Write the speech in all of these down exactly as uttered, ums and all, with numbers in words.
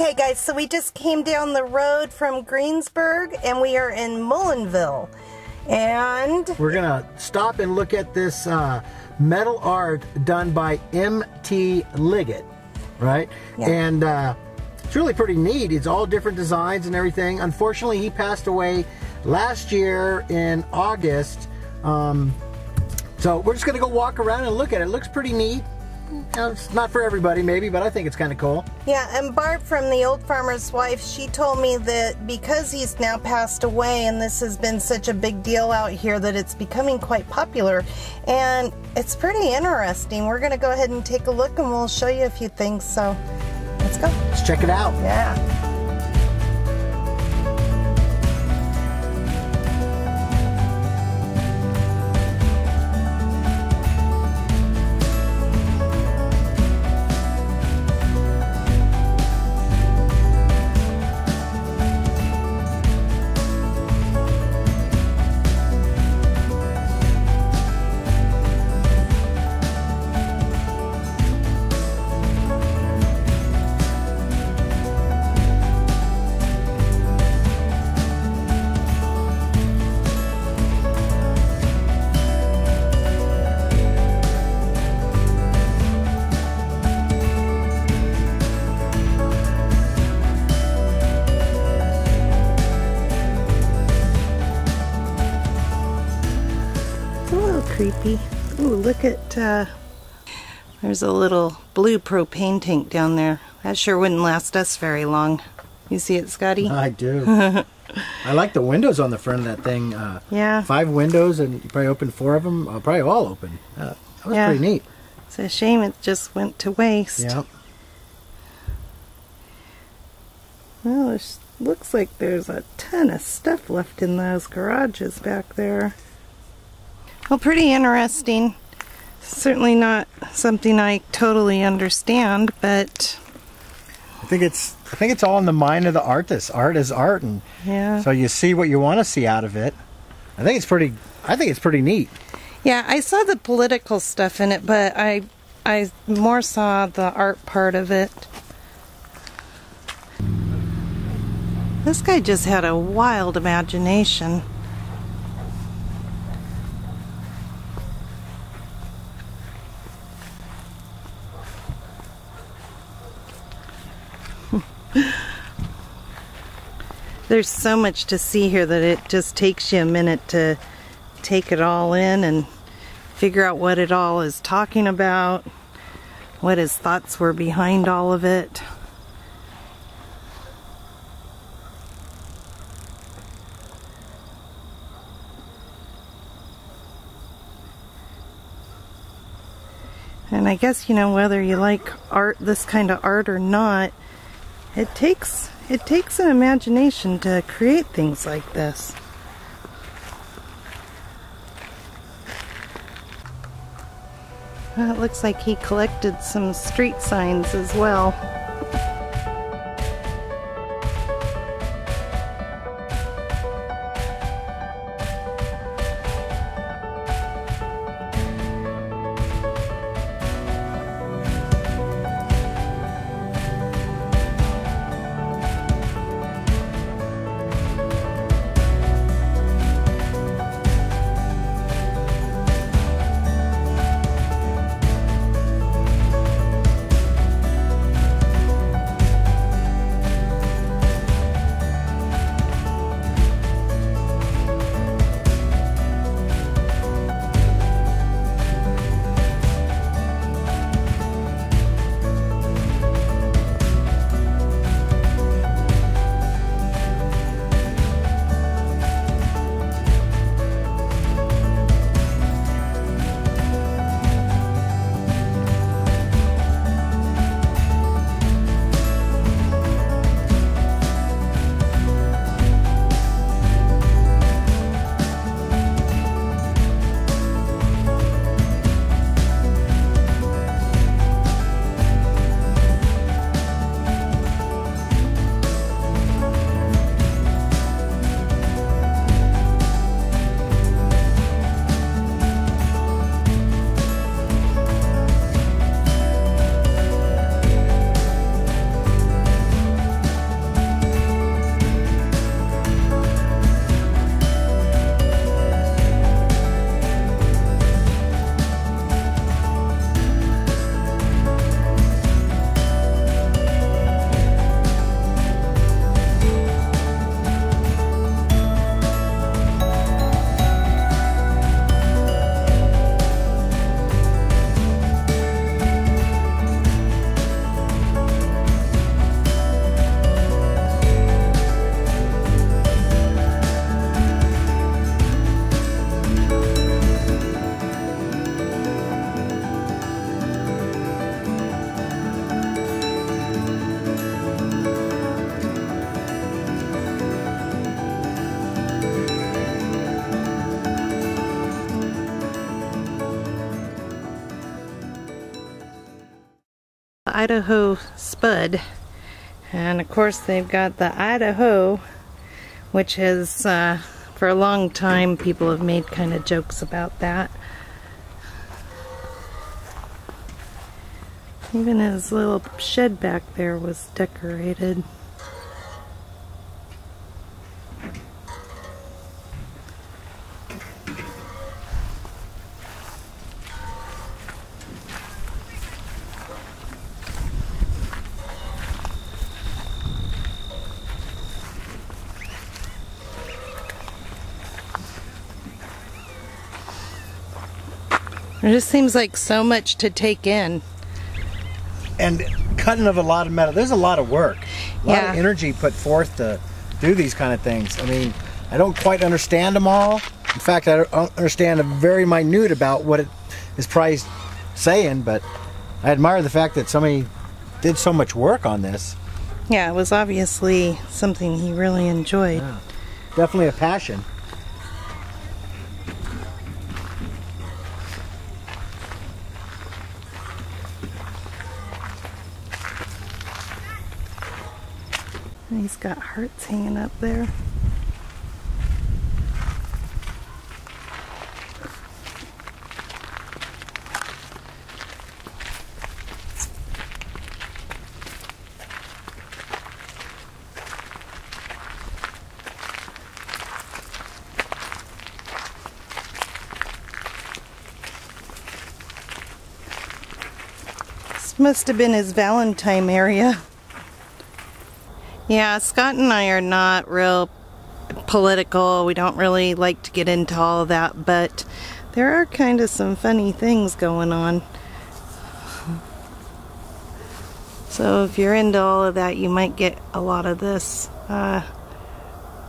Okay guys, so we just came down the road from Greensburg and we are in Mullenville. And we're gonna stop and look at this uh, metal art done by M T Liggett, right? Yeah. And uh, it's really pretty neat. It's all different designs and everything. Unfortunately, he passed away last year in August. Um, so we're just gonna go walk around and look at it. It looks pretty neat. It's not for everybody maybe, but I think it's kind of cool. Yeah, and Barb from The Old Farmer's Wife, she told me that because he's now passed away and this has been such a big deal out here that it's becoming quite popular. And it's pretty interesting. We're going to go ahead and take a look and we'll show you a few things. So let's go. Let's check it out. Yeah. Creepy. Ooh, look at, uh, there's a little blue propane tank down there. That sure wouldn't last us very long. You see it, Scotty? I do. I like the windows on the front of that thing. Uh, yeah. Five windows, and you probably opened four of them. Uh, probably all open. Uh, that was yeah. pretty neat. It's a shame it just went to waste. Yep. Well, it looks like there's a ton of stuff left in those garages back there. Well, pretty interesting. Certainly not something I totally understand, but I think it's I think it's all in the mind of the artist. Art is art, and yeah. So you see what you want to see out of it. I think it's pretty I think it's pretty neat. Yeah, I saw the political stuff in it, but I I more saw the art part of it. This guy just had a wild imagination. There's so much to see here that it just takes you a minute to take it all in and figure out what it all is talking about, what his thoughts were behind all of it. And I guess, you know, whether you like art, this kind of art or not, it takes It takes an imagination to create things like this. Well, it looks like he collected some street signs as well. Idaho Spud. And of course they've got the Idaho, which is, uh, for a long time people have made kind of jokes about that. Even his little shed back there was decorated. It just seems like so much to take in. And cutting of a lot of metal, there's a lot of work, a lot yeah. of energy put forth to do these kind of things. I mean, I don't quite understand them all. In fact, I don't understand them very minute about what it is probably saying, but I admire the fact that somebody did so much work on this. Yeah, it was obviously something he really enjoyed. Yeah. Definitely a passion. He's got hearts hanging up there. This must have been his Valentine area. Yeah, Scott and I are not real political. We don't really like to get into all of that, but there are kind of some funny things going on. So if you're into all of that, you might get a lot of this. Uh,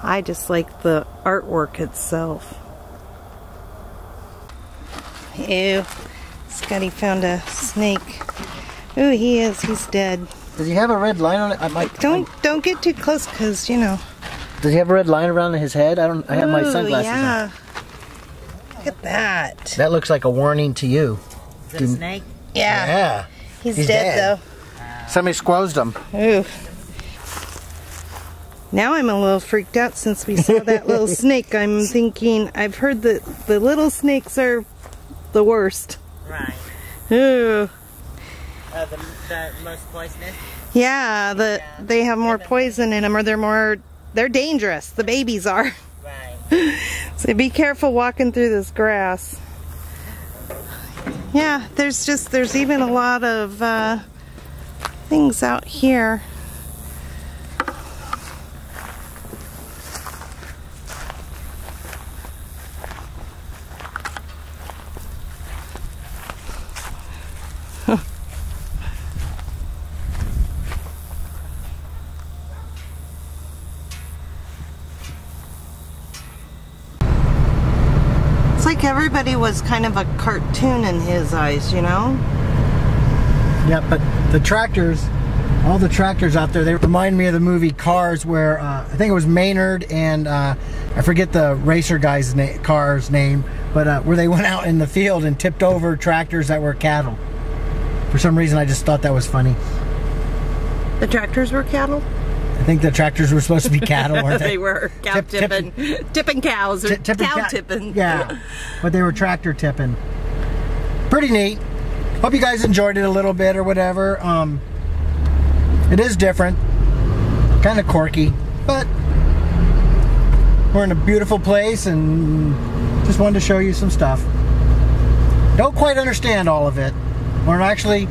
I just like the artwork itself. Ew. Scotty found a snake. Ooh, he is. He's dead. Does he have a red line on it? I might don't I, don't get too close, cause you know. Does he have a red line around his head? I don't. I have Ooh, my sunglasses yeah. on. Look at that. That looks like a warning to you. Is that a snake? Yeah. Yeah. He's, He's dead, dead though. Wow. Somebody squozed him. Ooh. Now I'm a little freaked out since we saw that little snake. I'm thinking I've heard that the little snakes are the worst. Right. Ooh. Uh, the, the most poisonous? Yeah, the, yeah, they have more poison in them, or they're more, they're dangerous. The babies are. Right. So be careful walking through this grass. Yeah, there's just, there's even a lot of uh, things out here. Everybody was kind of a cartoon in his eyes, you know? Yeah, but the tractors, all the tractors out there, they remind me of the movie Cars, where uh, I think it was Maynard and uh, I forget the racer guy's na car's name, but uh, where they went out in the field and tipped over tractors that were cattle. For some reason, I just thought that was funny. The tractors were cattle? I think the tractors were supposed to be cattle, weren't they? They were. Cow tip, tipping. Tipping, tipping cows. Or tip, tipping cow, cow tipping. Yeah. But they were tractor tipping. Pretty neat. Hope you guys enjoyed it a little bit or whatever. Um, it is different. Kind of quirky. But we're in a beautiful place and just wanted to show you some stuff. Don't quite understand all of it. Or actually,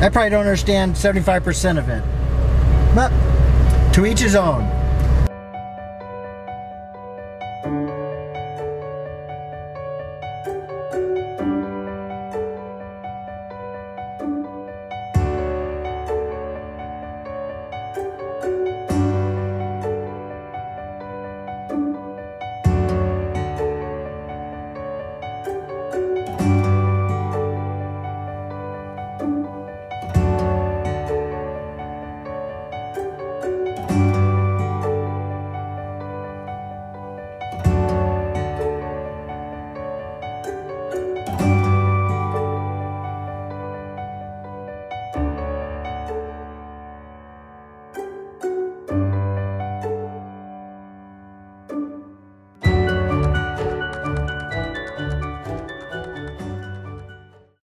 I probably don't understand seventy-five percent of it. But to each his own.